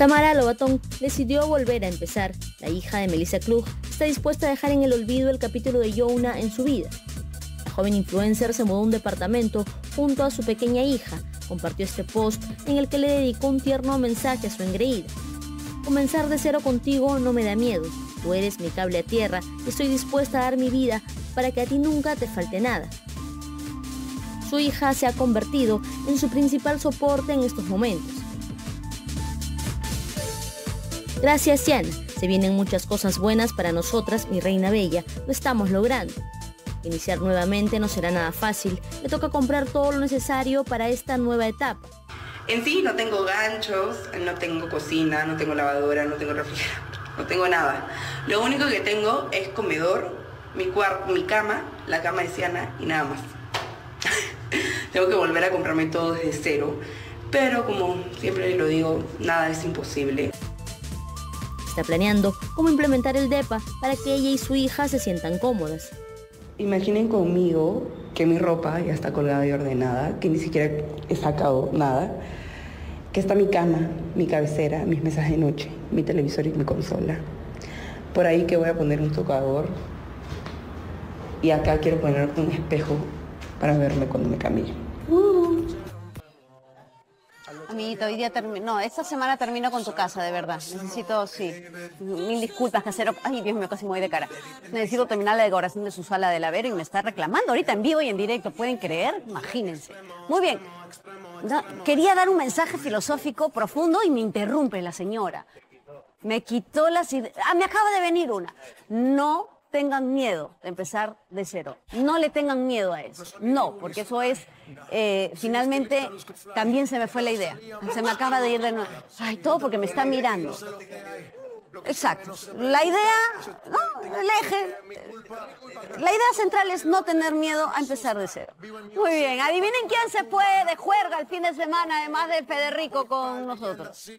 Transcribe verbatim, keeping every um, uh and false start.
Samahara Lobatón decidió volver a empezar. La hija de Melissa Klug está dispuesta a dejar en el olvido el capítulo de Jonah en su vida. La joven influencer se mudó a un departamento junto a su pequeña hija. Compartió este post en el que le dedicó un tierno mensaje a su engreída. Comenzar de cero contigo no me da miedo. Tú eres mi cable a tierra y estoy dispuesta a dar mi vida para que a ti nunca te falte nada. Su hija se ha convertido en su principal soporte en estos momentos. Gracias, Ciana. Se vienen muchas cosas buenas para nosotras, mi reina bella. Lo estamos logrando. Iniciar nuevamente no será nada fácil. Le toca comprar todo lo necesario para esta nueva etapa. En sí no tengo ganchos, no tengo cocina, no tengo lavadora, no tengo refrigerador, no tengo nada. Lo único que tengo es comedor, mi, mi cama, la cama de Ciana y nada más. Tengo que volver a comprarme todo desde cero, pero como siempre lo digo, nada es imposible. Está planeando cómo implementar el DEPA para que ella y su hija se sientan cómodas. Imaginen conmigo que mi ropa ya está colgada y ordenada, que ni siquiera he sacado nada, que está mi cama, mi cabecera, mis mesas de noche, mi televisor y mi consola. Por ahí que voy a poner un tocador y acá quiero poner un espejo para verme cuando me camille. Uh. Amiguito, hoy día termino, no, esta semana termino con tu casa, de verdad. Necesito, sí, mil disculpas, casero. Ay, Dios mío, casi me voy de cara. Necesito terminar la decoración de su sala de lavero y me está reclamando ahorita en vivo y en directo. ¿Pueden creer? Imagínense. Muy bien. Quería dar un mensaje filosófico profundo y me interrumpe la señora. Me quitó las ideas. Ah, me acaba de venir una. No tengan miedo de empezar de cero. No le tengan miedo a eso. No, porque eso es, eh, finalmente, también se me fue la idea. Se me acaba de ir de nuevo. Ay, todo porque me está mirando. Exacto. La idea, no, el eje. La idea central es no tener miedo a empezar de cero. Muy bien, adivinen quién se fue de juerga el fin de semana, además de Federico con nosotros.